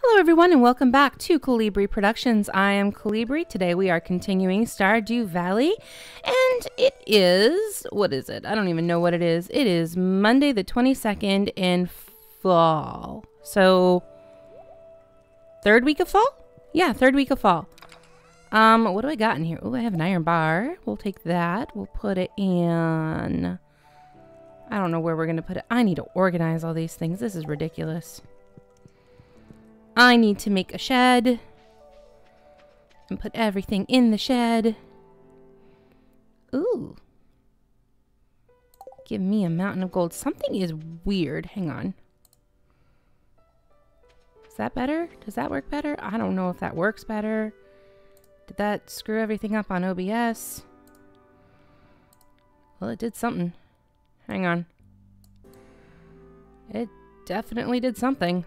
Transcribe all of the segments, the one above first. Hello everyone and welcome back to Colibri Productions. I am Colibri. Today we are continuing Stardew Valley and it is, what is it? I don't even know what it is. It is Monday the 22nd in fall. So, third week of fall? Yeah, third week of fall. What do I got in here? Oh, I have an iron bar. We'll take that. We'll put it in, I don't know where we're going to put it. I need to organize all these things. This is ridiculous. I need to make a shed and put everything in the shed. Ooh. Give me a mountain of gold. Something is weird. Hang on. Is that better? Does that work better? I don't know if that works better. Did that screw everything up on OBS? Well, it did something. Hang on. It definitely did something.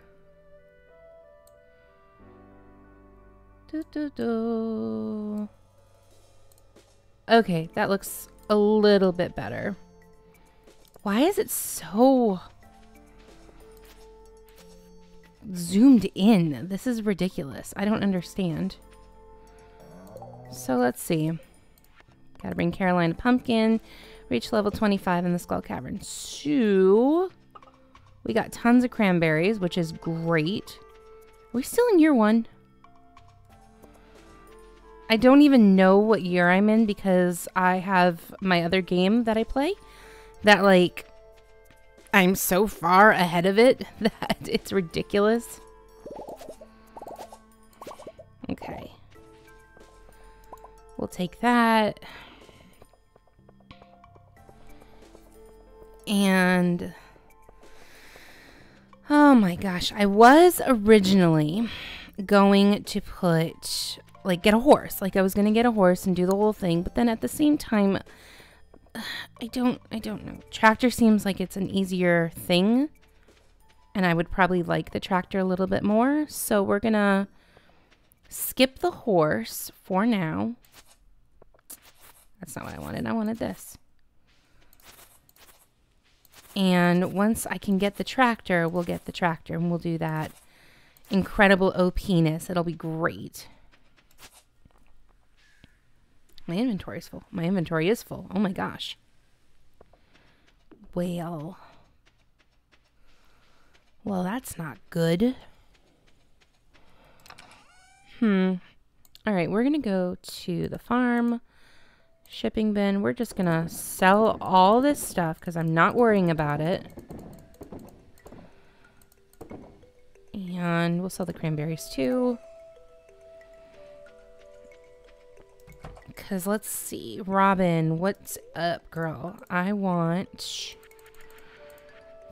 Okay, that looks a little bit better. Why is it so zoomed in? This is ridiculous. I don't understand. So let's see. Gotta bring Caroline a pumpkin. Reach level 25 in the Skull Cavern. So we got tons of cranberries, which is great. Are we still in year one? I don't even know what year I'm in because I have my other game that I play that, like, I'm so far ahead of it that it's ridiculous. Okay. We'll take that. And, oh my gosh, I was originally going to put, like, get a horse. Like, I was gonna get a horse and do the whole thing, but then at the same time, I don't know. Tractor seems like it's an easier thing, and I would probably like the tractor a little bit more, so we're gonna skip the horse for now. That's not what I wanted. I wanted this. And once I can get the tractor, we'll get the tractor, and we'll do that incredible OPness. It'll be great. My inventory is full. My inventory is full. Oh my gosh. Well, that's not good. All right, we're going to go to the farm. Shipping bin. We're just going to sell all this stuff because I'm not worrying about it. And we'll sell the cranberries too. Because let's see. Robin, what's up, girl? I want...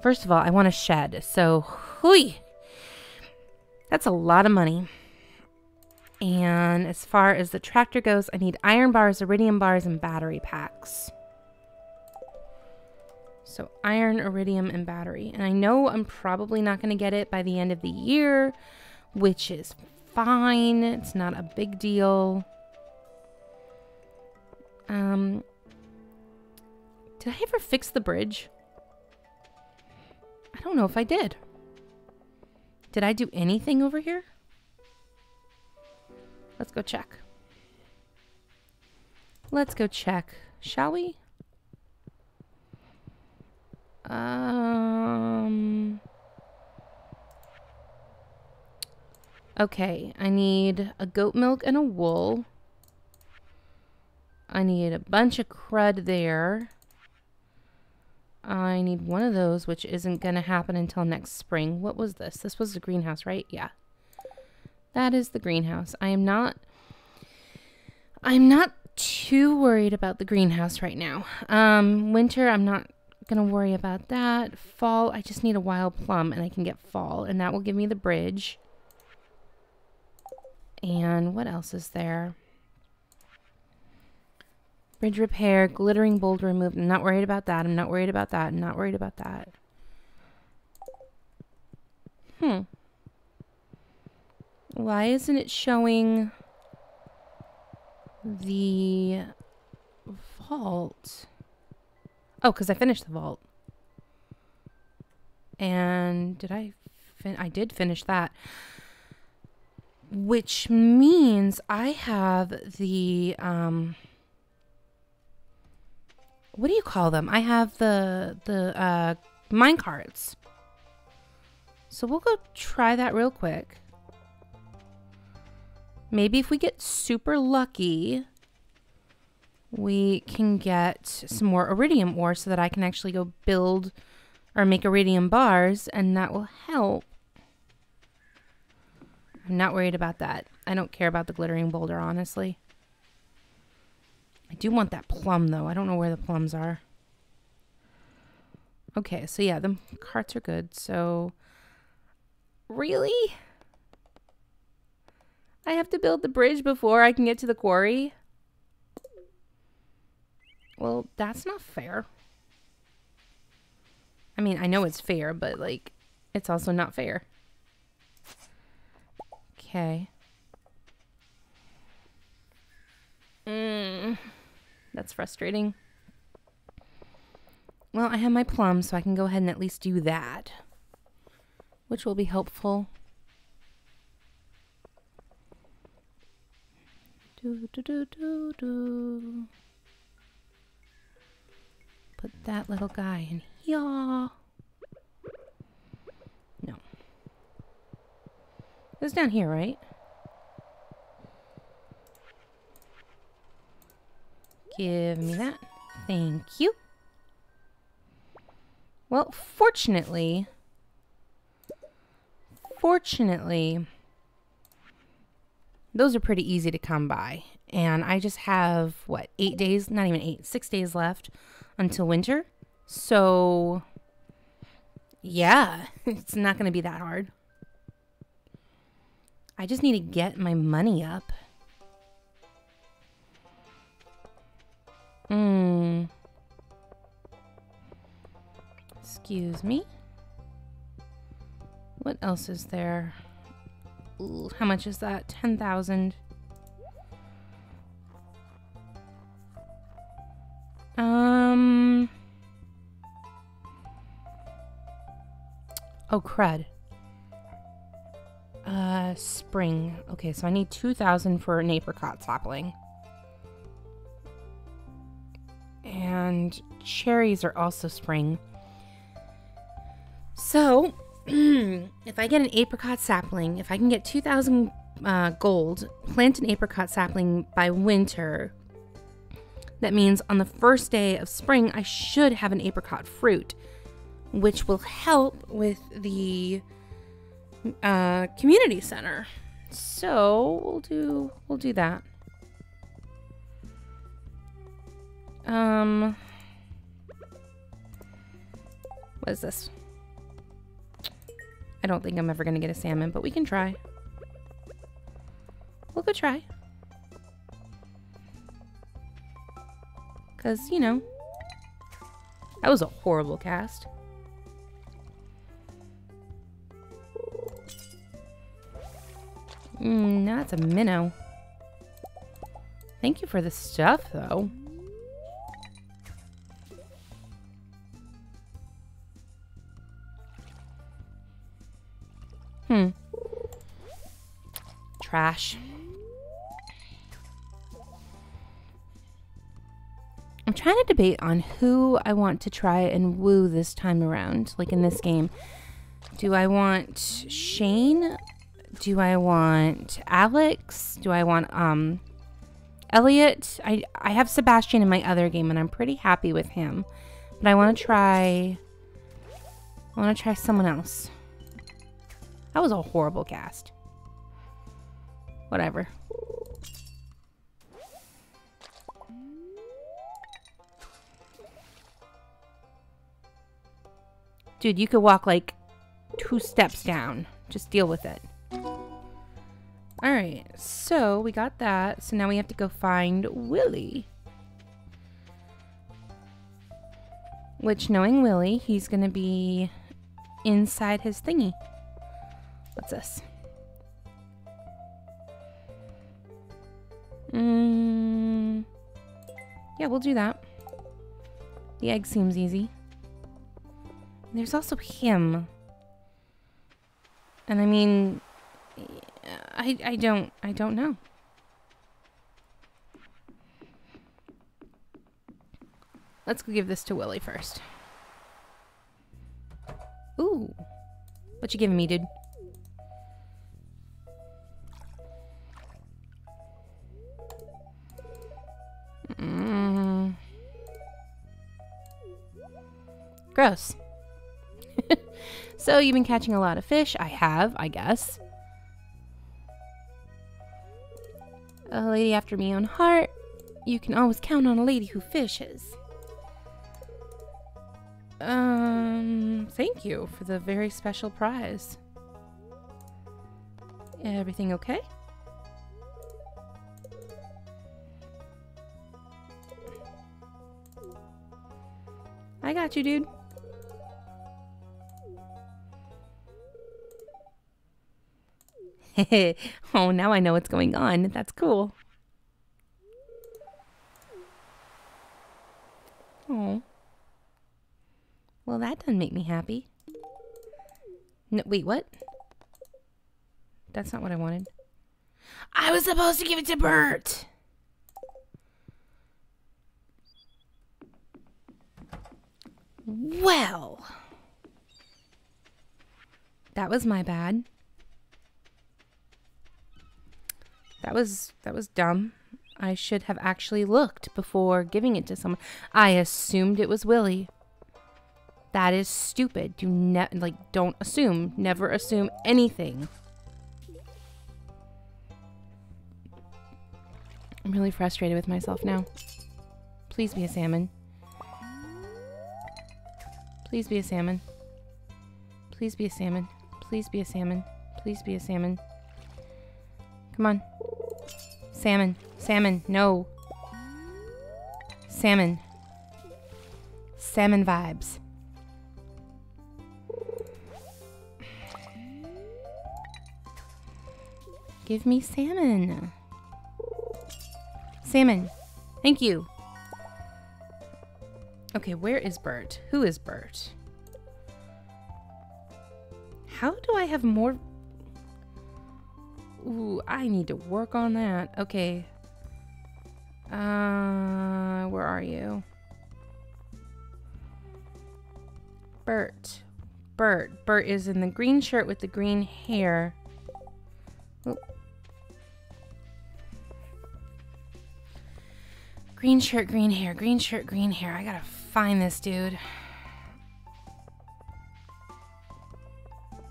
First of all, I want a shed. So, hooey! That's a lot of money. And as far as the tractor goes, I need iron bars, iridium bars, and battery packs. So, iron, iridium, and battery. And I know I'm probably not going to get it by the end of the year, which is fine. It's not a big deal. Did I ever fix the bridge? I don't know if I did. Did I do anything over here? Let's go check. Let's go check, shall we? Okay, I need a goat milk and a wool. I need a bunch of crud there. I need one of those, which isn't going to happen until next spring. What was this? This was the greenhouse, right? Yeah. That is the greenhouse. I'm not too worried about the greenhouse right now. Winter, I'm not going to worry about that. Fall, I just need a wild plum, and I can get fall, and that will give me the bridge. And what else is there? Bridge repair, glittering boulder removed. I'm not worried about that. I'm not worried about that. I'm not worried about that. Why isn't it showing the vault? Oh, because I finished the vault. And did I finish that? which means I have the, what do you call them? I have the mine carts. So we'll go try that real quick. Maybe if we get super lucky, we can get some more iridium ore so that I can actually go build or make iridium bars, and that will help. I'm not worried about that. I don't care about the glittering boulder, honestly. I do want that plum, though. I don't know where the plums are. Okay, so yeah, the carts are good, so... Really? I have to build the bridge before I can get to the quarry? Well, that's not fair. I mean, I know it's fair, but, like, it's also not fair. Okay. That's frustrating. Well, I have my plum, so I can go ahead and at least do that, which will be helpful. Put that little guy in here. No. It's down here, right? Give me that. Thank you. Well, fortunately, those are pretty easy to come by. And I just have, what, 8 days? Not even 8, 6 days left until winter. So, yeah, it's not going to be that hard. I just need to get my money up. Excuse me. What else is there? Ooh, how much is that? 10,000. Oh, crud. Spring. Okay, so I need 2,000 for an apricot sapling. And cherries are also spring. So, if I get an apricot sapling, if I can get 2,000 gold, plant an apricot sapling by winter, that means on the first day of spring, I should have an apricot fruit, which will help with the... community center. So we'll do that. What is this? I don't think I'm ever gonna get a salmon, but we can try. We'll go try. 'Cause, you know, that was a horrible cast. No, that's a minnow. Thank you for the stuff, though. Trash. I'm trying to debate on who I want to try and woo this time around, like in this game. Do I want Shane? Do I want Alex? Do I want Elliot? I have Sebastian in my other game, and I'm pretty happy with him. But I want to try someone else. That was a horrible cast. Whatever. Dude, you could walk like 2 steps down. Just deal with it. Alright, so we got that. So now we have to go find Willy. Which, knowing Willy, he's going to be inside his thingy. What's this? Yeah, we'll do that. The egg seems easy. There's also him. And I mean... I don't know. Let's give this to Willie first. Ooh. What you giving me, dude? Mm. Gross. So you've been catching a lot of fish? I have, I guess. A lady after me on heart. You can always count on a lady who fishes. Thank you for the very special prize. Everything okay? I got you, dude. Oh, now I know what's going on. That's cool. Oh. Well, that doesn't make me happy. No, wait, what? That's not what I wanted. I was supposed to give it to Bert! Well. That was my bad. That was dumb. I should have actually looked before giving it to someone. I assumed it was Willie. That is stupid. Don't assume. Never assume anything. I'm really frustrated with myself now. Please be a salmon. Please be a salmon. Please be a salmon. Please be a salmon. Please be a salmon. Come on. Salmon. Salmon. No. Salmon. Salmon vibes. Give me salmon. Salmon. Thank you. Okay, where is Bert? Who is Bert? How do I have more... Ooh, I need to work on that. Okay. Where are you? Bert. Bert. Bert is in the green shirt with the green hair. Ooh. Green shirt, green hair. Green shirt, green hair. I gotta find this dude.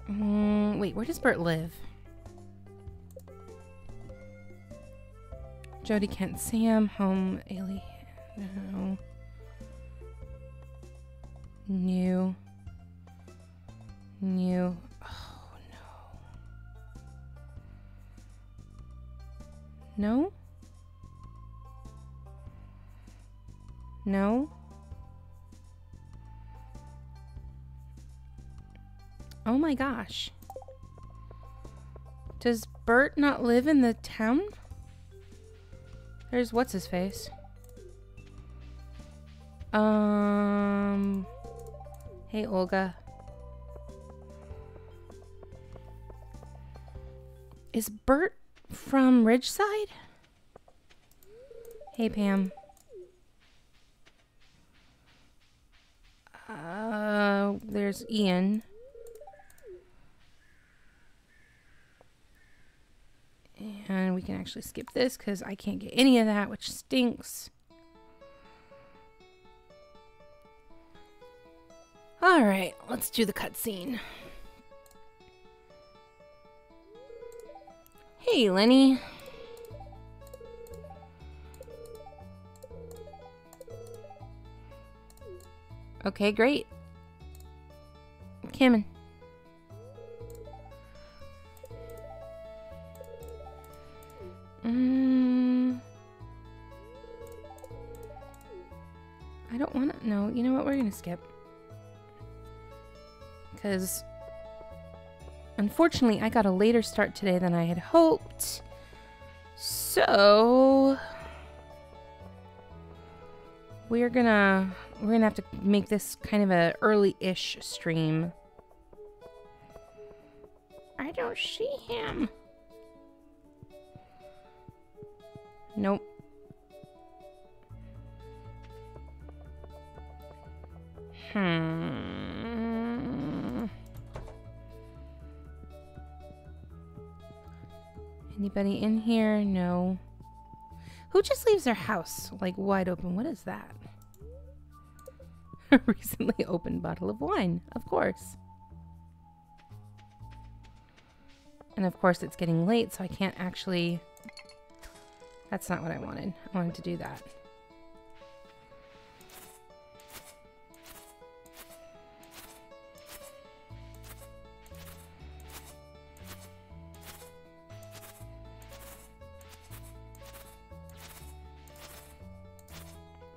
Wait, where does Bert live? Jody Kent, Sam, home, alien, no, new, oh no, no, oh my gosh, does Bert not live in the town? There's what's-his-face. Hey, Olga. Is Bert from Ridgeside? Hey, Pam. There's Ian. And we can actually skip this because I can't get any of that, which stinks. Alright, let's do the cutscene. Hey, Lenny. Okay, great. Cameron. I don't want to. No, you know what? We're going to skip. Because, unfortunately, I got a later start today than I had hoped. So, we're going to have to make this kind of an early-ish stream. I don't see him. Nope. Anybody in here? No. Who just leaves their house like wide open? What is that? A recently opened bottle of wine, of course. And of course it's getting late, so I can't actually... That's not what I wanted. I wanted to do that.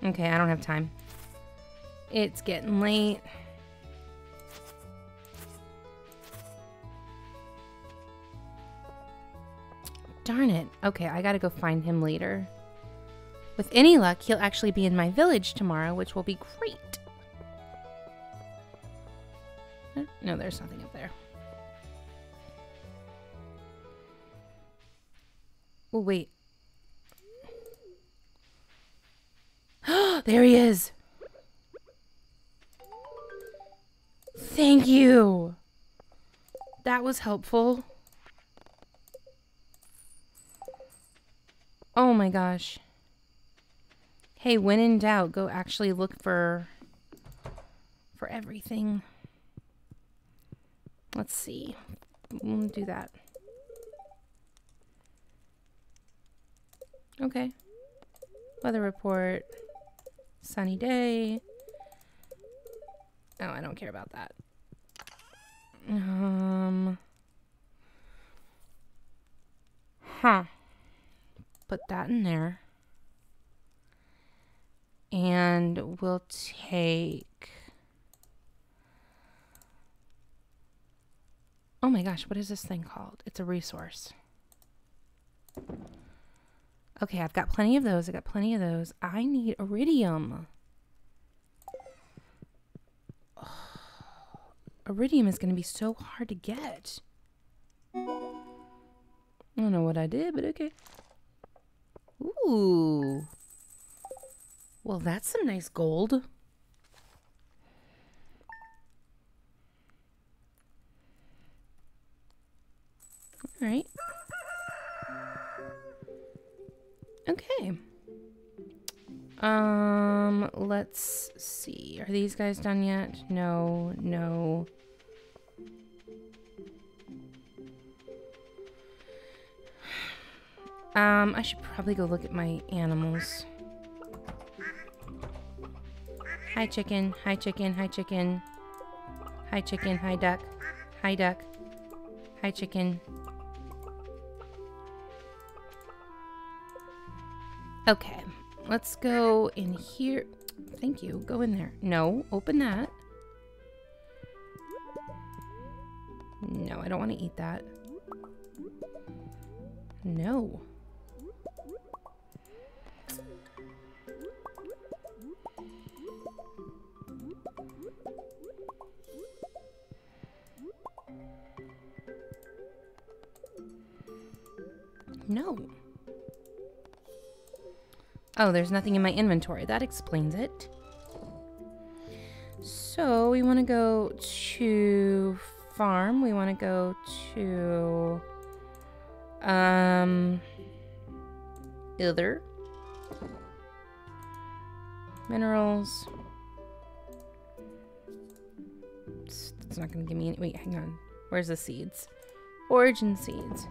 Okay, I don't have time. It's getting late. Darn it. Okay, I gotta go find him later. With any luck, he'll actually be in my village tomorrow, which will be great. No, there's nothing up there. Oh, wait. There he is. Thank you. That was helpful. Oh my gosh. Hey, when in doubt, go actually look for everything. Let's see. We'll do that. Okay. Weather report. Sunny day. Oh, I don't care about that. Put that in there. And we'll take... Oh my gosh, what is this thing called? It's a resource. Okay, I've got plenty of those. I need iridium. Oh, iridium is going to be so hard to get. I don't know what I did, but okay. Ooh. Well, that's some nice gold. All right. Okay. Let's see. Are these guys done yet? No, no. I should probably go look at my animals. Hi chicken, hi chicken, hi chicken. Hi chicken, hi duck. Hi duck. Hi chicken. Okay, let's go in here. Thank you. Go in there. No, open that. No, I don't want to eat that. No. No. Oh, there's nothing in my inventory. That explains it. So we want to go to farm. We want to go to other minerals. It's not going to give me any. Wait, hang on. Where's the seeds? Origin seeds.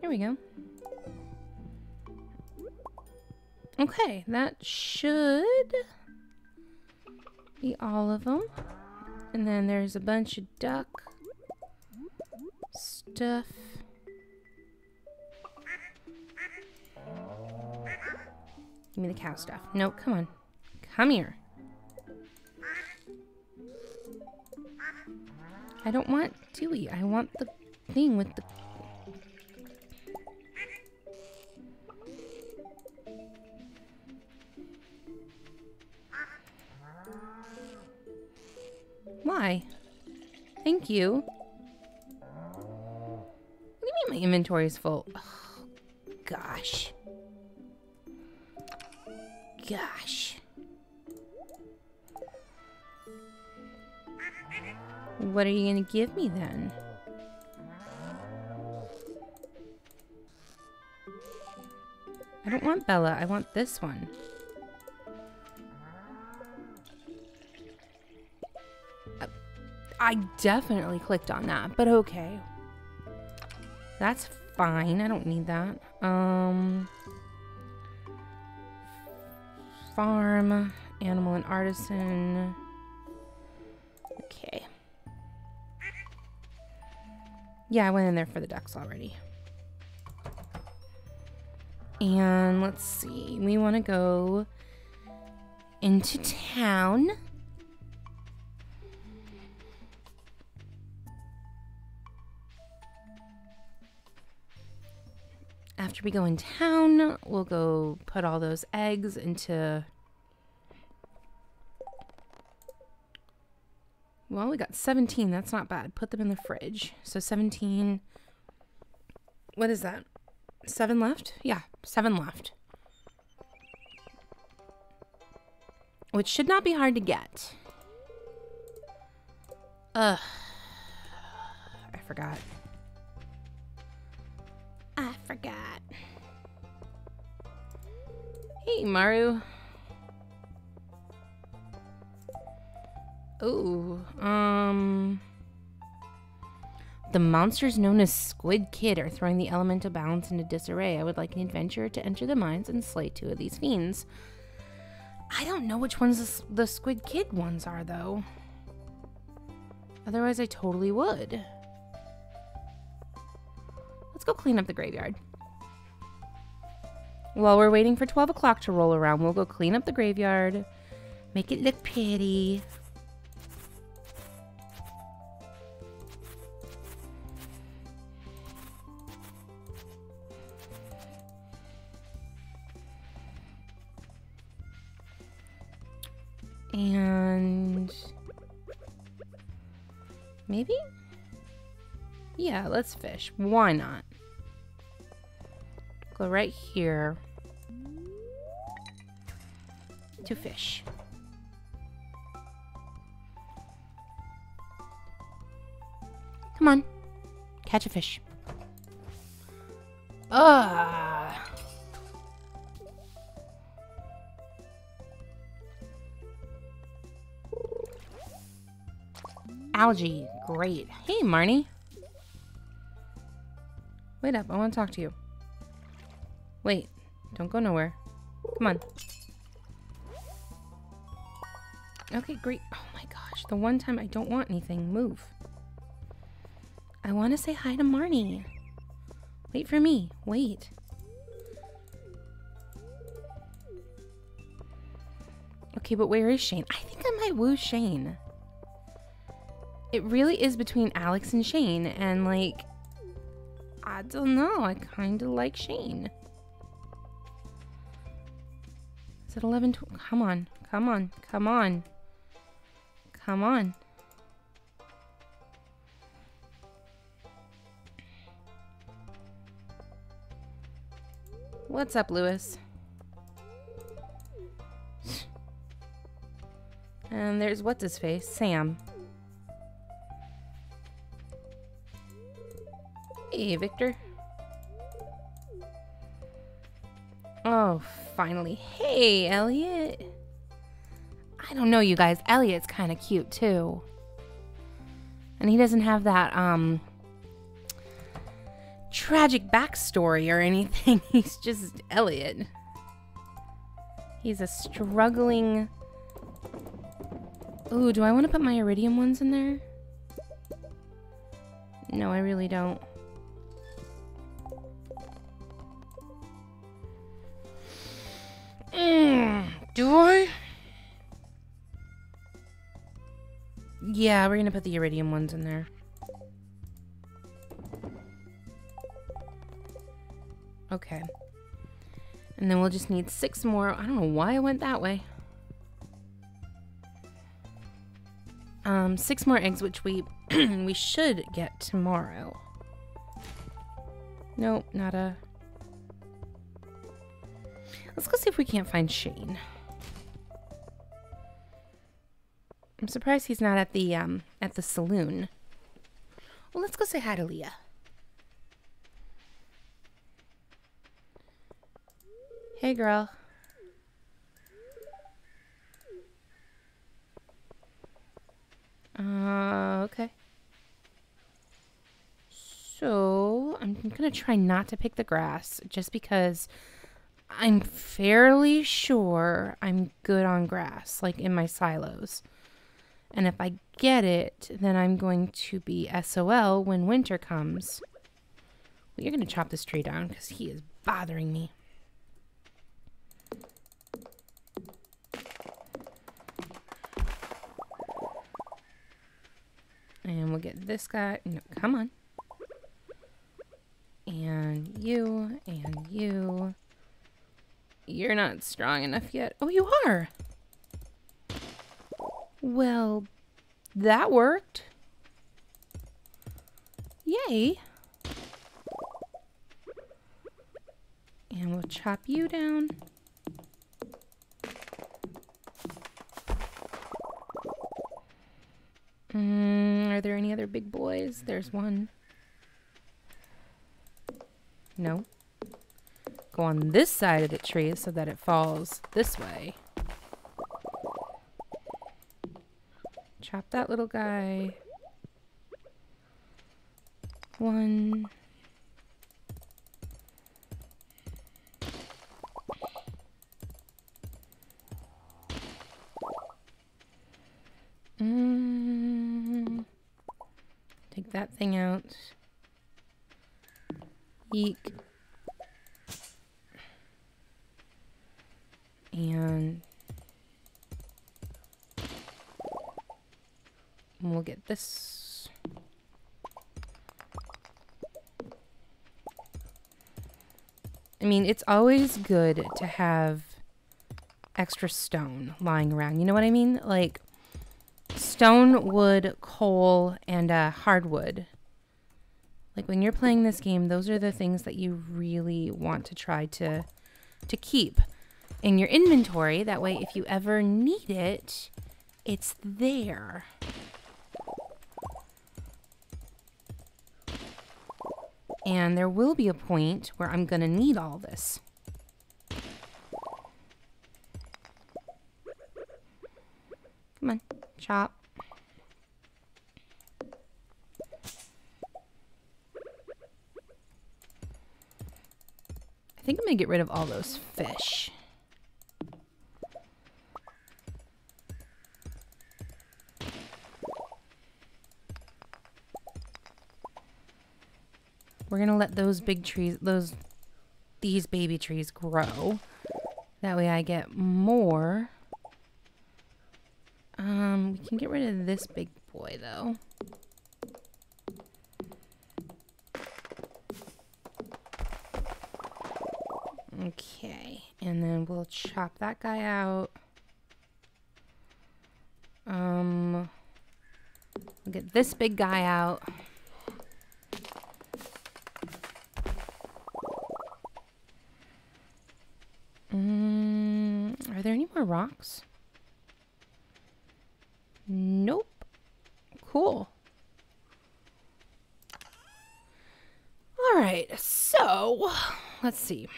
There we go. Okay, that should be all of them. And then there's a bunch of duck stuff. Give me the cow stuff. No, come on. Come here. I don't want Dewey. I want the thing with the... Why? Thank you. What do you mean my inventory is full? Oh, gosh. Gosh. What are you gonna give me then? I don't want Bella, I want this one. I definitely clicked on that, but okay. That's fine, I don't need that. Farm, animal and artisan. Okay. Yeah, I went in there for the ducks already. And let's see, we want to go into town. After we go in town, we'll go put all those eggs into... Well, we got 17. That's not bad. Put them in the fridge. So 17... What is that? 7 left? Yeah, 7 left. Which should not be hard to get. Ugh. I forgot. I forgot. Hey, Maru. Ooh, the monsters known as Squid Kid are throwing the elemental balance into disarray. I would like an adventurer to enter the mines and slay 2 of these fiends. I don't know which ones the Squid Kid ones are, though. Otherwise, I totally would. Let's go clean up the graveyard. While we're waiting for 12 o'clock to roll around, we'll go clean up the graveyard, make it look pretty. And maybe? Yeah, let's fish. Why not? Go right here to fish. Come on. Catch a fish. Ugh. Algae. Great. Hey, Marnie. Wait up. I want to talk to you. Wait. Don't go nowhere. Come on. Okay, great. Oh my gosh. The one time I don't want anything. Move. I want to say hi to Marnie. Wait for me. Wait. Okay, but where is Shane? I think I might woo Shane. It really is between Alex and Shane, and like, I don't know, I kind of like Shane. Is it 11, 12? Come on, come on, come on, come on. What's up, Lewis? And there's what's his face, Sam. Hey, Victor. Oh, finally. Hey, Elliot. I don't know, you guys. Elliot's kind of cute, too. And he doesn't have that, tragic backstory or anything. He's just Elliot. He's a struggling... Ooh, do I want to put my iridium ones in there? No, I really don't. Do I? Yeah, we're gonna put the iridium ones in there. Okay. And then we'll just need 6 more. I don't know why I went that way. 6 more eggs, which we we should get tomorrow. Nope, not a... Let's go see if we can't find Shane. I'm surprised he's not at the at the saloon. Well, let's go say hi to Leah. Hey, girl. Okay. So, I'm going to try not to pick the grass just because I'm fairly sure I'm good on grass, like in my silos. And if I get it, then I'm going to be SOL when winter comes. Well, you're going to chop this tree down because he is bothering me. And we'll get this guy. No, come on. And you. And you. You're not strong enough yet. Oh, you are. Well, that worked. Yay. And we'll chop you down. Are there any other big boys? There's one. No. Go on this side of the tree so that it falls this way. Chop that little guy. One. Take that thing out. Eek. And we'll get this. I mean, it's always good to have extra stone lying around. You know what I mean? Like stone, wood, coal, and hardwood. Like when you're playing this game, those are the things that you really want to try to keep in your inventory. That way, if you ever need it, it's there. And there will be a point where I'm gonna need all this. Come on, chop. I think I'm gonna get rid of all those fish. We're gonna let those big trees, these baby trees grow. That way I get more. We can get rid of this big boy though. Okay, and then we'll chop that guy out. We'll get this big guy out. Are there any more rocks? Nope. Cool. All right, so let's see.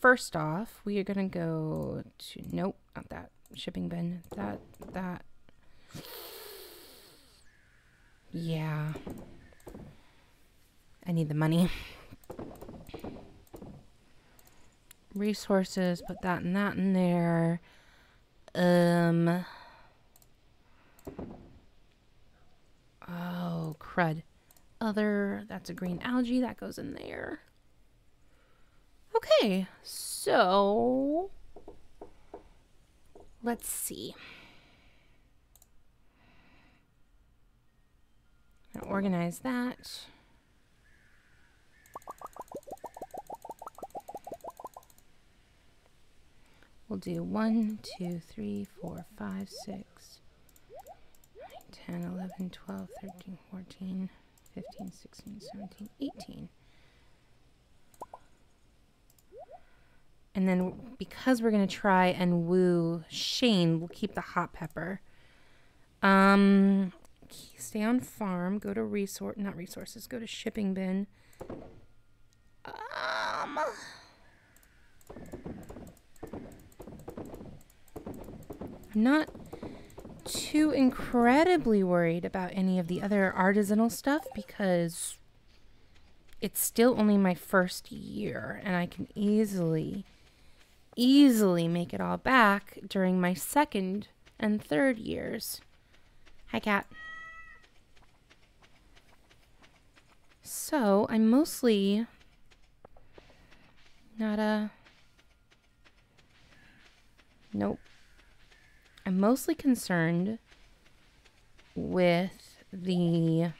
First off, we are gonna go to, nope, not that shipping bin. That. Yeah. I need the money. Resources, put that and that in there. Oh, crud. Other, that's a green algae, that goes in there. Okay, so let's see. I'm gonna organize that. We'll do 1, 2, 3, 4, 5, 6, 9, 10, 11, 12, 13, 14, 15, 16, 17, 18, And then because we're going to try and woo Shane, we'll keep the hot pepper. Stay on farm. Go to resort. Not resources. Go to shipping bin. I'm not too incredibly worried about any of the other artisanal stuff because it's still only my first year and I can easily make it all back during my second and third years. Hi, cat. So I'm mostly not a... Nope. I'm mostly concerned with the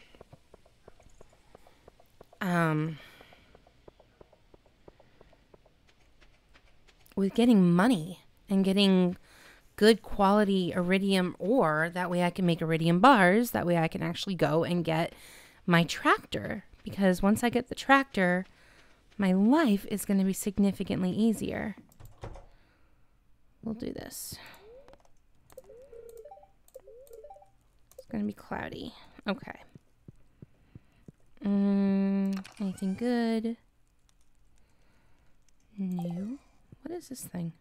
with getting money and getting good quality iridium ore. That way I can make iridium bars. That way I can actually go and get my tractor. Because once I get the tractor, my life is going to be significantly easier. We'll do this. It's going to be cloudy. Okay. Anything good? New? What is this thing?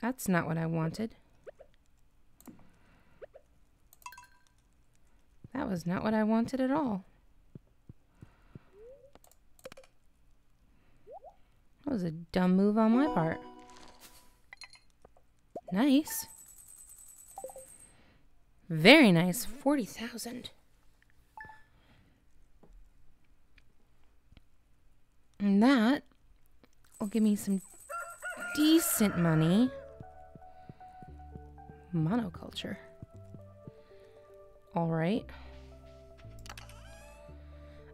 That's not what I wanted. That was not what I wanted at all. That was a dumb move on my part. Nice. Very nice. 40,000. And that will give me some decent money. Monoculture. All right.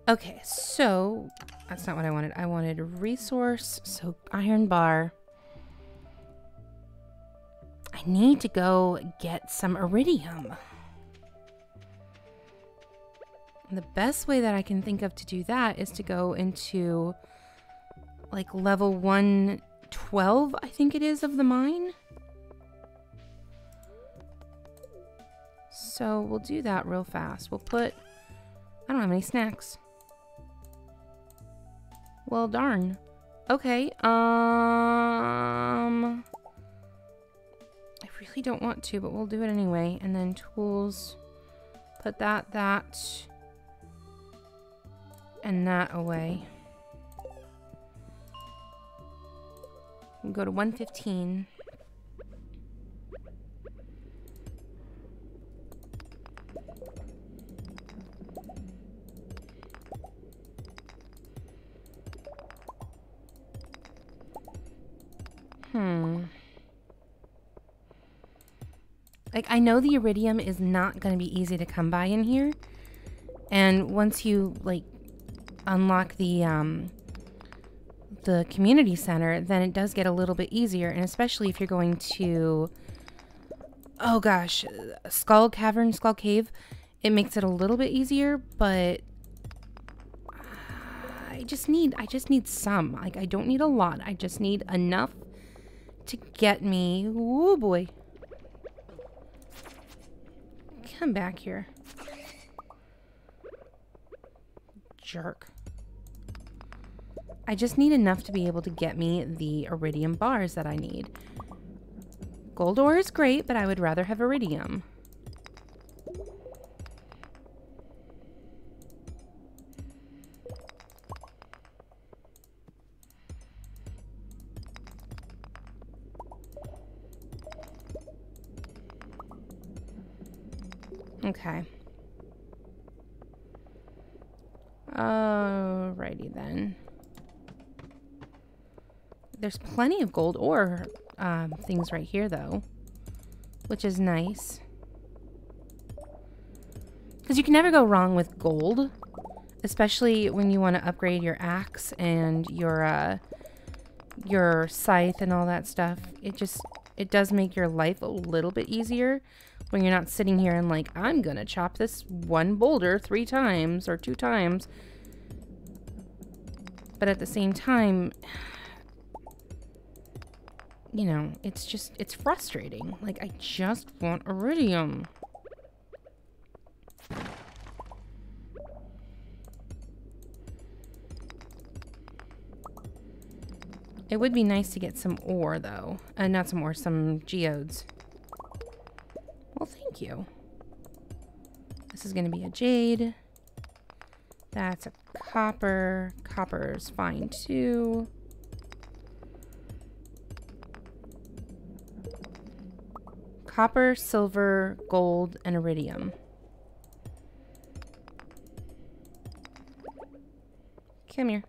Okay, so that's not what I wanted. I wanted a resource, so iron bar. I need to go get some iridium. And the best way that I can think of to do that is to go into like level 112, I think it is, of the mine. So we'll do that real fast. We'll put... I don't have any snacks. Well, darn. Okay, I really don't want to, but we'll do it anyway. And then tools. Put that. And that away. We'll go to 115. Like, I know the iridium is not going to be easy to come by in here. And once you, like, unlock the community center, then it does get a little bit easier. And especially if you're going to, oh gosh, Skull Cavern, Skull Cave, it makes it a little bit easier. But I just need some. Like, I don't need a lot. I just need enough to get me, oh boy. Come back here. Jerk. I just need enough to be able to get me the iridium bars that I need. Gold ore is great, but I would rather have iridium. Okay. Alrighty then. There's plenty of gold ore things right here though, which is nice. Because you can never go wrong with gold, especially when you want to upgrade your axe and your scythe and all that stuff. It does make your life a little bit easier. When you're not sitting here and like, I'm gonna chop this one boulder 3 times or 2 times. But at the same time, you know, it's frustrating. Like, I just want iridium. It would be nice to get some ore, though. Not some ore, some geodes. Well, thank you. This is going to be a jade. That's a copper. Copper's fine, too. Copper, silver, gold, and iridium. Come here.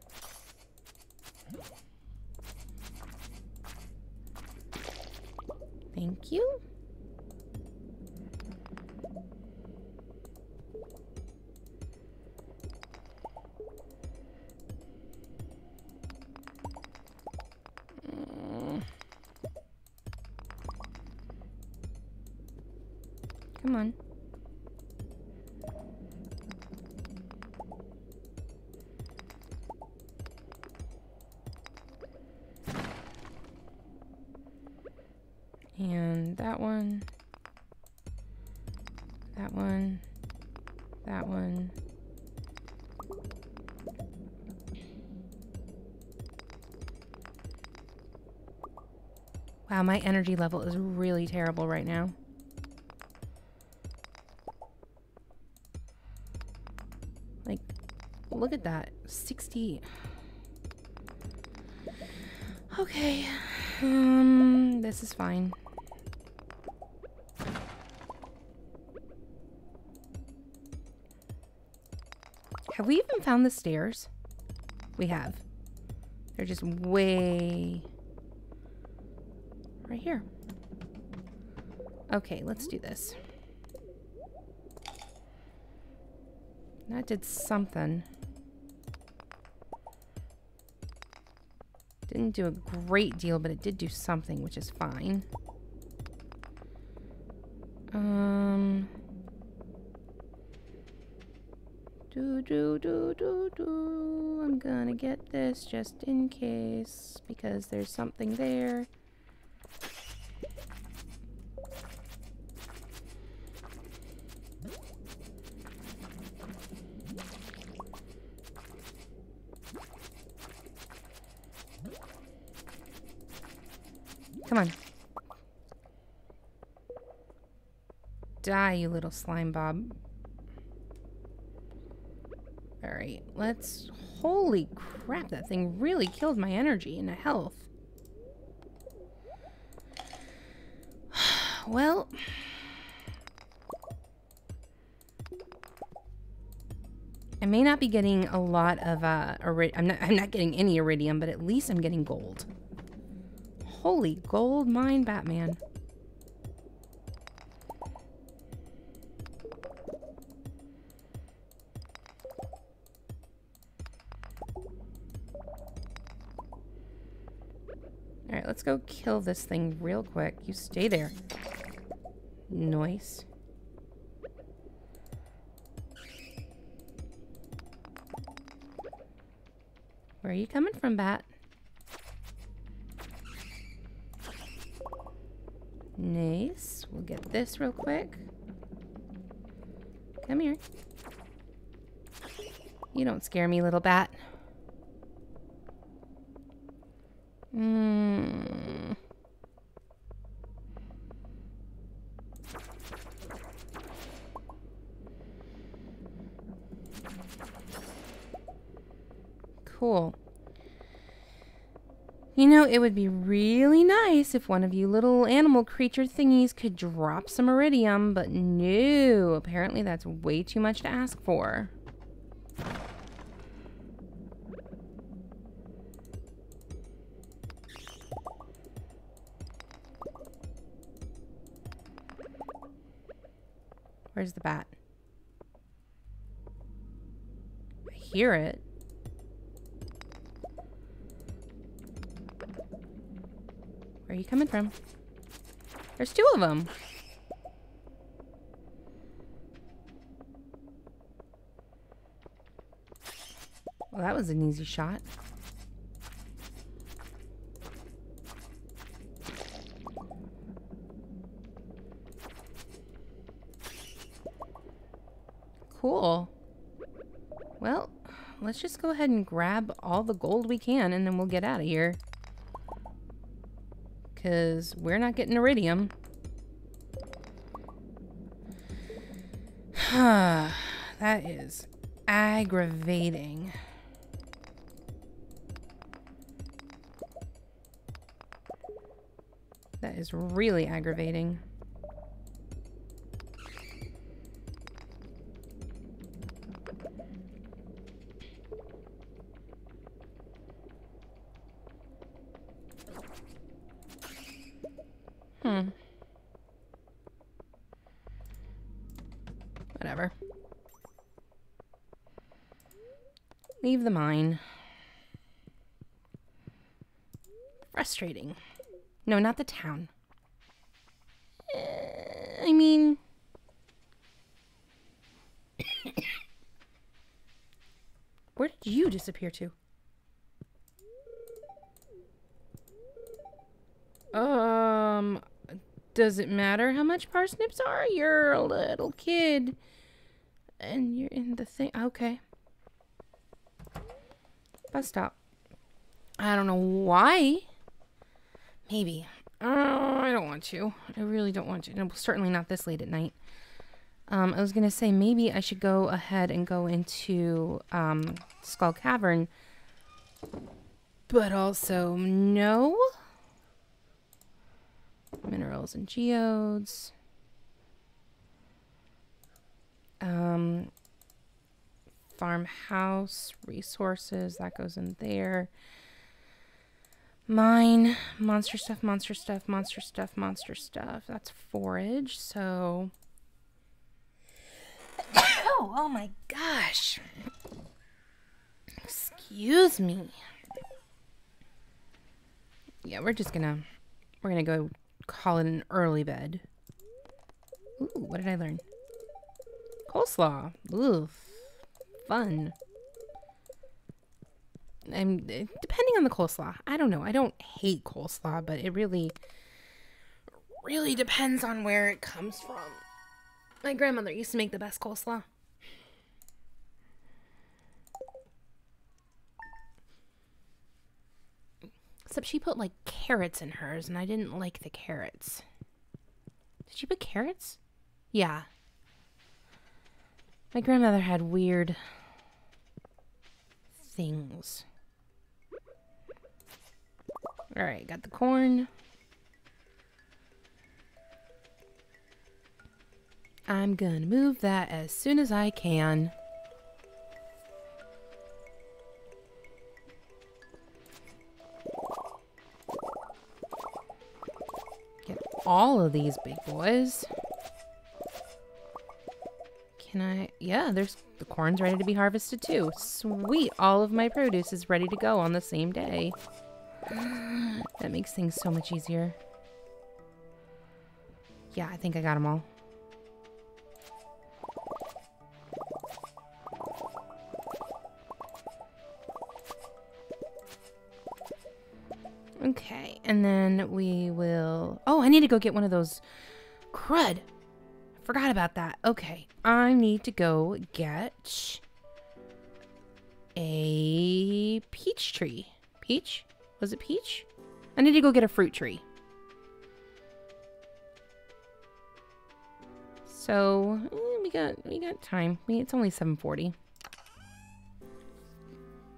Thank you. Come on. And that one. That one. That one. Wow, my energy level is really terrible right now. Look at that, 60. Okay, this is fine. Have we even found the stairs? We have. They're just way right here. Okay, let's do this. That did something. Didn't do a great deal, but it did do something, which is fine. I'm gonna get this just in case, because there's something there. Come on. Die, you little slime bob. Alright, let's... Holy crap, that thing really killed my energy and health. Well... I may not be getting a lot of, I'm not getting any iridium, but at least I'm getting gold. Holy gold mine, Batman. Alright, let's go kill this thing real quick. You stay there. Nice. Where are you coming from, Bat? Nice. We'll get this real quick. Come here. You don't scare me, little bat. Cool. You know, it would be really nice if one of you little animal creature thingies could drop some iridium, but no, apparently that's way too much to ask for. Where's the bat? I hear it. Where are you coming from? There's two of them. Well, that was an easy shot. Cool. Well, let's just go ahead and grab all the gold we can, and then we'll get out of here. Because we're not getting iridium. That is aggravating. That is really aggravating. Whatever. Leave the mine. Frustrating. No, not the town. I mean... Where did you disappear to? Does it matter how much parsnips are? You're a little kid. And you're in the thing. Okay. Bus stop. I don't know why. Maybe. I don't want to. I really don't want to. No, certainly not this late at night. I was going to say maybe I should go ahead and go into Skull Cavern. But also, no... Minerals and geodes. Farmhouse resources, that goes in there. Mine, monster stuff, monster stuff, monster stuff, monster stuff. That's forage, so. Oh, oh my gosh. Excuse me. Yeah, we're gonna go call it an early bed. Ooh, what did I learn? Coleslaw. Ooh, fun. I'm depending on the coleslaw. I don't know. I don't hate coleslaw, but it really depends on where it comes from. My grandmother used to make the best coleslaw. Except she put, like, carrots in hers, and I didn't like the carrots. Did she put carrots? Yeah. My grandmother had weird things. Alright, got the corn. I'm gonna move that as soon as I can. All of these big boys. Can I? Yeah, there's the corn's ready to be harvested too. Sweet, all of my produce is ready to go on the same day. That makes things so much easier. Yeah, I think I got them all. Okay, and then we will... Oh, I need to go get one of those... Crud! I forgot about that. Okay, I need to go get... a peach tree. Peach? Was it peach? I need to go get a fruit tree. So, we got time. It's only 7:40.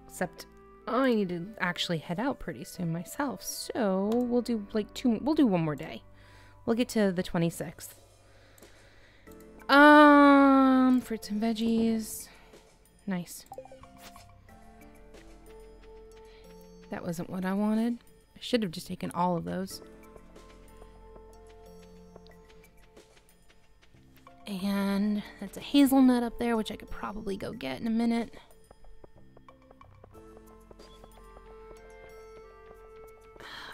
Except... I need to actually head out pretty soon myself, so we'll do like we'll do one more day. We'll get to the 26th. Fruits and veggies. Nice. That wasn't what I wanted. I should have just taken all of those. And that's a hazelnut up there, which I could probably go get in a minute.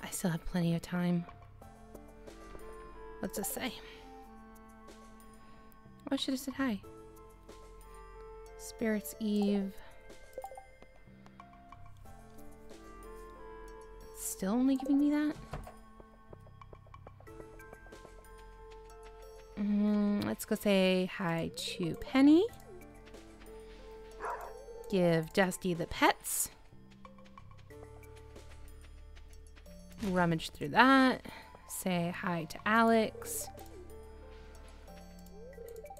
I still have plenty of time. What's it say? Oh, I should have said hi. Spirit's Eve. It's still only giving me that? Let's go say hi to Penny. Give Dusty the pets. Rummage through that. Say hi to Alex.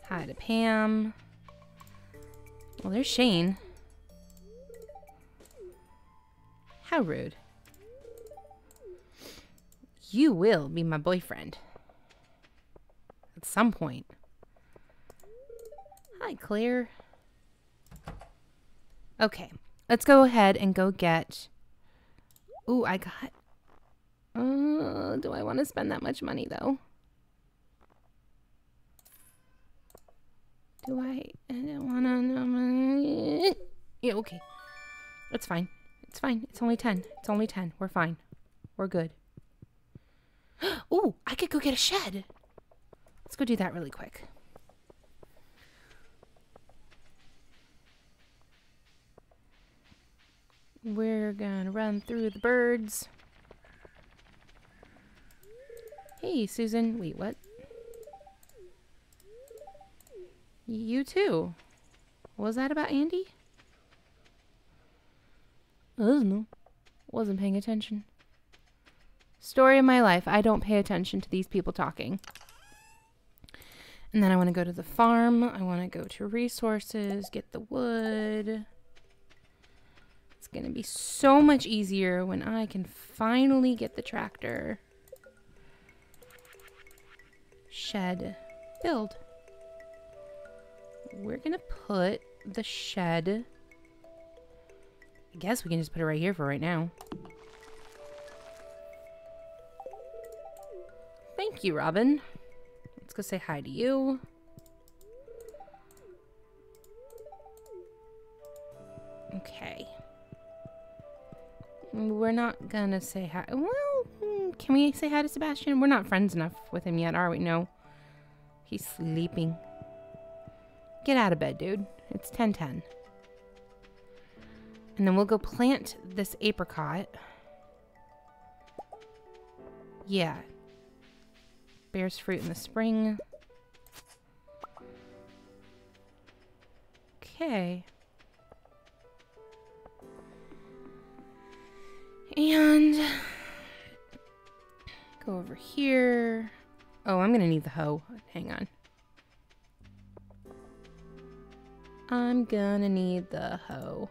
Hi to Pam. Well, there's Shane. How rude. You will be my boyfriend. At some point. Hi, Claire. Okay. Let's go ahead and go get... Ooh, I got... do I want to spend that much money, though? Do I... Yeah, okay. That's fine. It's fine. It's only 10. It's only 10. We're fine. We're good. Ooh, I could go get a shed. Let's go do that really quick. We're gonna run through the birds. Hey, Susan. Wait, what? You too. Was that about Andy? I don't know. Wasn't paying attention. Story of my life. I don't pay attention to these people talking. And then I want to go to the farm. I want to go to resources, get the wood. It's going to be so much easier when I can finally get the tractor. Shed. Build. We're going to put the shed... I guess we can just put it right here for right now. Thank you, Robin. Let's go say hi to you. Okay. We're not gonna say hi. Well, can we say hi to Sebastian? We're not friends enough with him yet, are we? No. He's sleeping. Get out of bed, dude. It's 10:10. And then we'll go plant this apricot. Yeah. Bears fruit in the spring. Okay. And go over here. Oh, I'm gonna need the hoe. Hang on. I'm gonna need the hoe.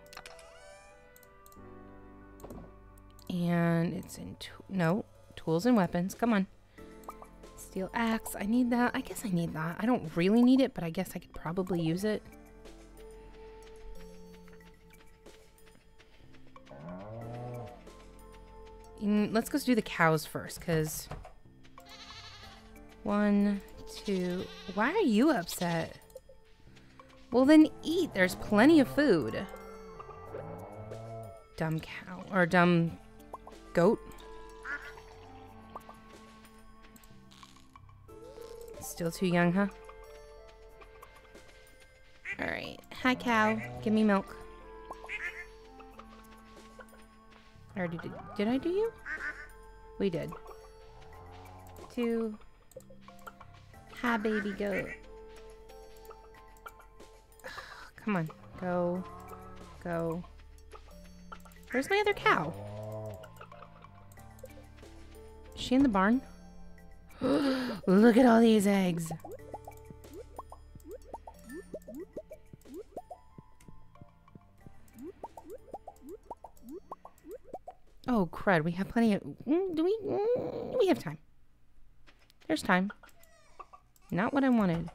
And it's in, no, tools and weapons. Come on. Steel axe. I need that. I guess I need that. I don't really need it, but I guess I could probably use it. And let's go do the cows first, because... 1, 2... Why are you upset? Well, then eat. There's plenty of food. Dumb cow. Or dumb... goat. Still too young, huh? Alright. Hi, cow. Give me milk. I already did. Did I do you? We did. 2. Hi, baby goat. Come on. Go. Go. Where's my other cow? Is she in the barn? Look at all these eggs. Oh, crud. We have plenty of... Do we have time. There's time. Not what I wanted.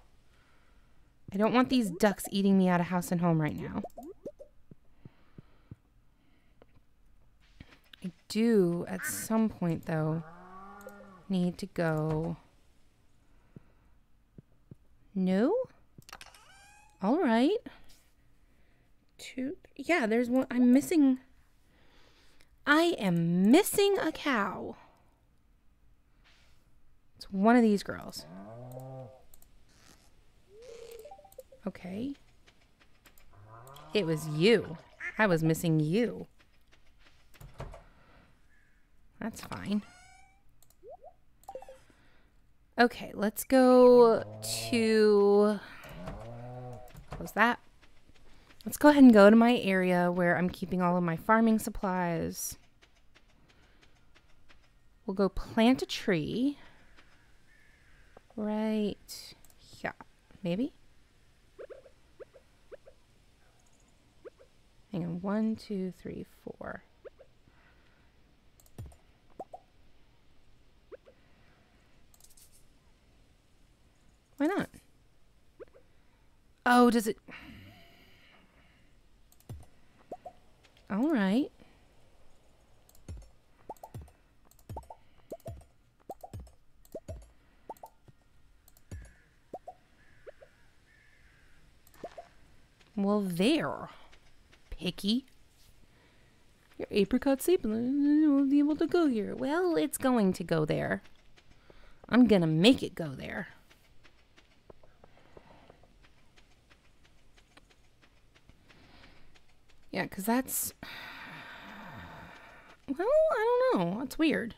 I don't want these ducks eating me out of house and home right now. I do, at some point, though... need to go. No? All right. 2. Yeah, there's one. I'm missing. I am missing a cow. It's one of these girls. Okay. It was you. I was missing you. That's fine. Okay, let's go to... Close that. Let's go ahead and go to my area where I'm keeping all of my farming supplies. We'll go plant a tree right here, maybe? Hang on, 1, 2, 3, 4. Why not? Oh, does it... All right. Well, there. Picky. Your apricot sapling won't be able to go here. Well, it's going to go there. I'm going to make it go there. Yeah, because that's... Well, I don't know. That's weird.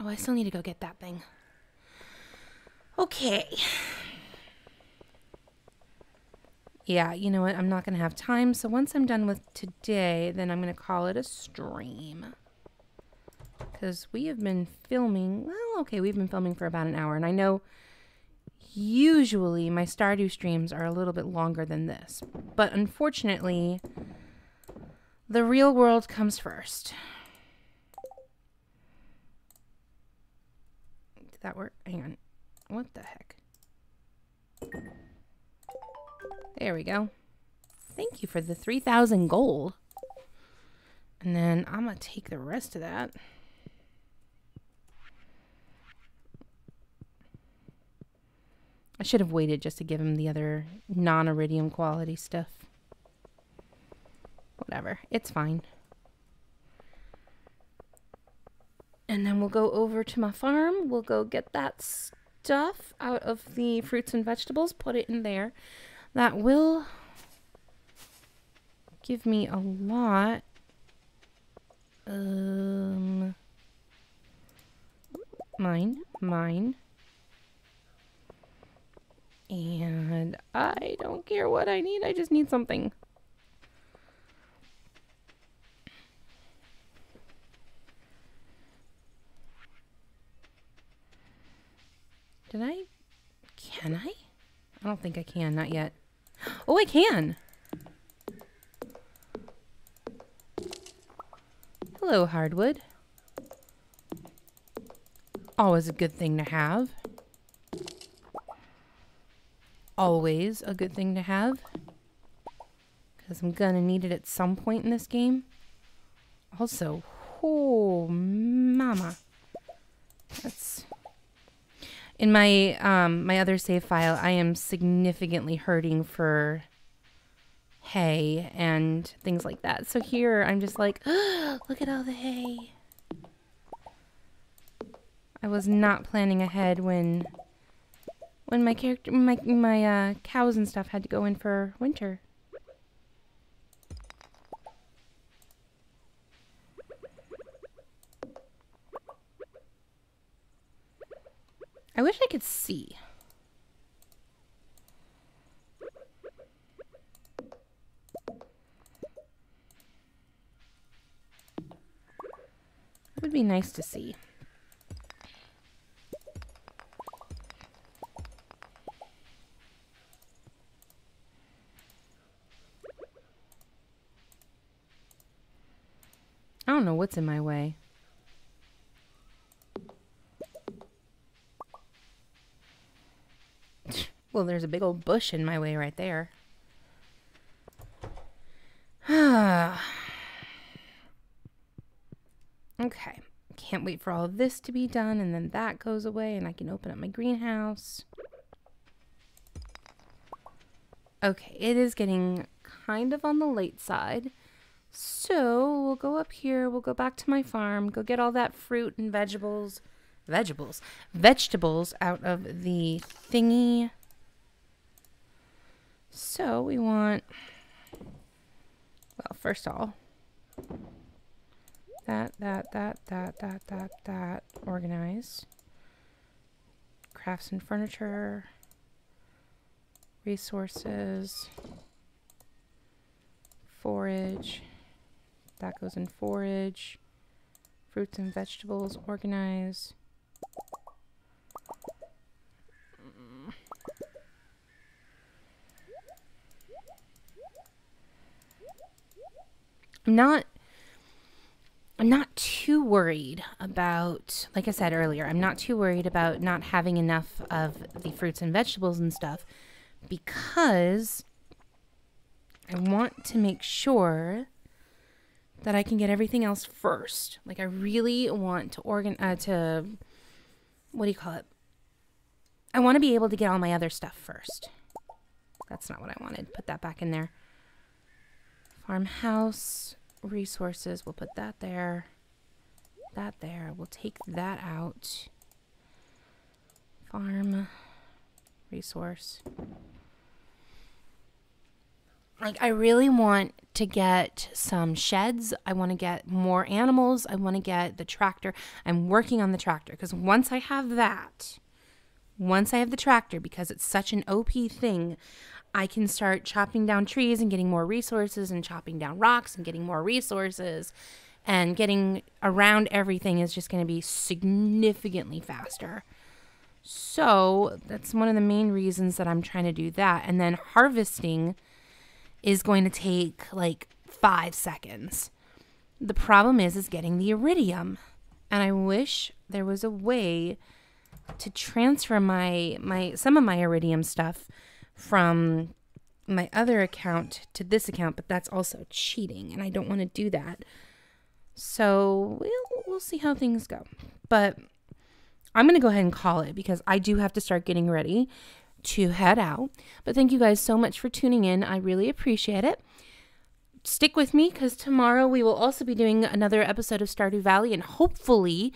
Oh, I still need to go get that thing. Okay. Yeah, you know what? I'm not going to have time. So once I'm done with today, then I'm going to call it a stream. Because we have been filming... Well, okay, we've been filming for about an hour. And I know... Usually my Stardew streams are a little bit longer than this, but unfortunately the real world comes first. Did that work? Hang on. What the heck? There we go. Thank you for the 3,000 gold. And then I'm gonna take the rest of that. I should have waited just to give him the other non-iridium quality stuff. Whatever. It's fine. And then we'll go over to my farm. We'll go get that stuff out of the fruits and vegetables. Put it in there. That will give me a lot. Mine. And I don't care what I need. I just need something. Did I? Can I? I don't think I can. Not yet. Oh, I can. Hello, hardwood. Always a good thing to have. Always a good thing to have, because I'm gonna need it at some point in this game. Also, oh mama, that's in my my other save file. I am significantly hurting for hay and things like that. So here I'm just like, oh, look at all the hay. I was not planning ahead when. When my character, my cows and stuff had to go in for winter. I wish I could see. It would be nice to see. I don't know what's in my way. Well, there's a big old bush in my way right there. Okay. Can't wait for all of this to be done, and then that goes away, and I can open up my greenhouse. Okay, it is getting kind of on the late side. So, we'll go up here, we'll go back to my farm, go get all that fruit and vegetables out of the thingy. So, we want, well, first of all, that organized. crafts and furniture, resources, forage, that goes in forage, fruits and vegetables, organize. I'm not too worried about, like I said earlier, I'm not too worried about not having enough of the fruits and vegetables and stuff, because I want to make sure that I can get everything else first. Like, I really want to I want to be able to get all my other stuff first. That's not what I wanted. Put that back in there. Farmhouse. Resources, we'll put that there. That there. We'll take that out. Farm. Resource. Like, I really want to get some sheds. I want to get more animals. I want to get the tractor. I'm working on the tractor, because once I have that, once I have the tractor, because it's such an OP thing, I can start chopping down trees and getting more resources, and chopping down rocks and getting more resources, and getting around everything is just going to be significantly faster. So that's one of the main reasons that I'm trying to do that. And then harvesting is going to take like 5 seconds. The problem is getting the iridium. And I wish there was a way to transfer some of my iridium stuff from my other account to this account, but that's also cheating, and I don't want to do that. So we'll see how things go. But I'm going to go ahead and call it, because I do have to start getting ready to head out. But thank you guys so much for tuning in. I really appreciate it. Stick with me, because tomorrow we will also be doing another episode of Stardew Valley, and hopefully,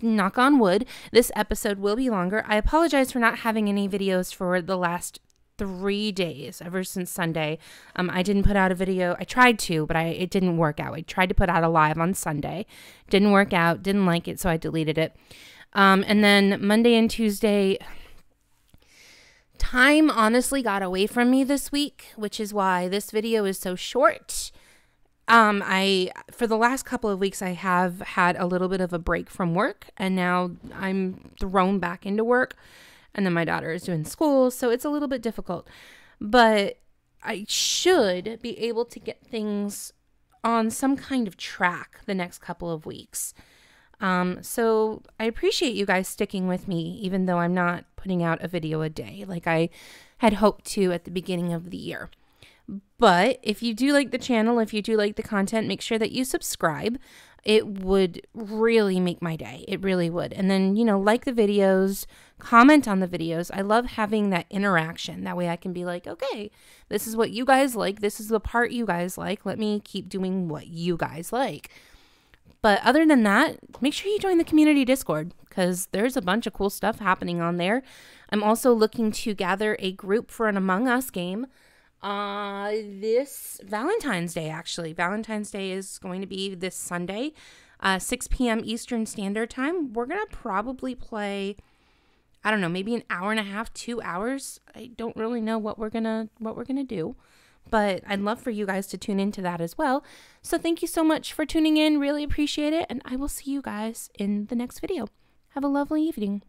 knock on wood, this episode will be longer. I apologize for not having any videos for the last 3 days ever since Sunday. I didn't put out a video. I tried to, but it didn't work out. I tried to put out a live on Sunday. Didn't work out. Didn't like it, so I deleted it. And then Monday and Tuesday, time honestly got away from me this week, which is why this video is so short. For the last couple of weeks, I have had a little bit of a break from work, and now I'm thrown back into work. And then my daughter is doing school, so it's a little bit difficult. But I should be able to get things on some kind of track the next couple of weeks. So I appreciate you guys sticking with me, even though I'm not putting out a video a day like I had hoped to at the beginning of the year. But if you do like the channel, if you do like the content, make sure that you subscribe. It would really make my day. It really would. And then, you know, like the videos, comment on the videos. I love having that interaction. That way I can be like, okay, this is what you guys like. This is the part you guys like. Let me keep doing what you guys like. But other than that, make sure you join the community Discord, because there's a bunch of cool stuff happening on there. I'm also looking to gather a group for an Among Us game. This Valentine's Day, actually. Valentine's Day is going to be this Sunday, 6 p.m. Eastern Standard Time. We're going to probably play, I don't know, maybe an hour and a half, 2 hours. I don't really know what we're going to do, but I'd love for you guys to tune into that as well. So thank you so much for tuning in. Really appreciate it. And I will see you guys in the next video. Have a lovely evening.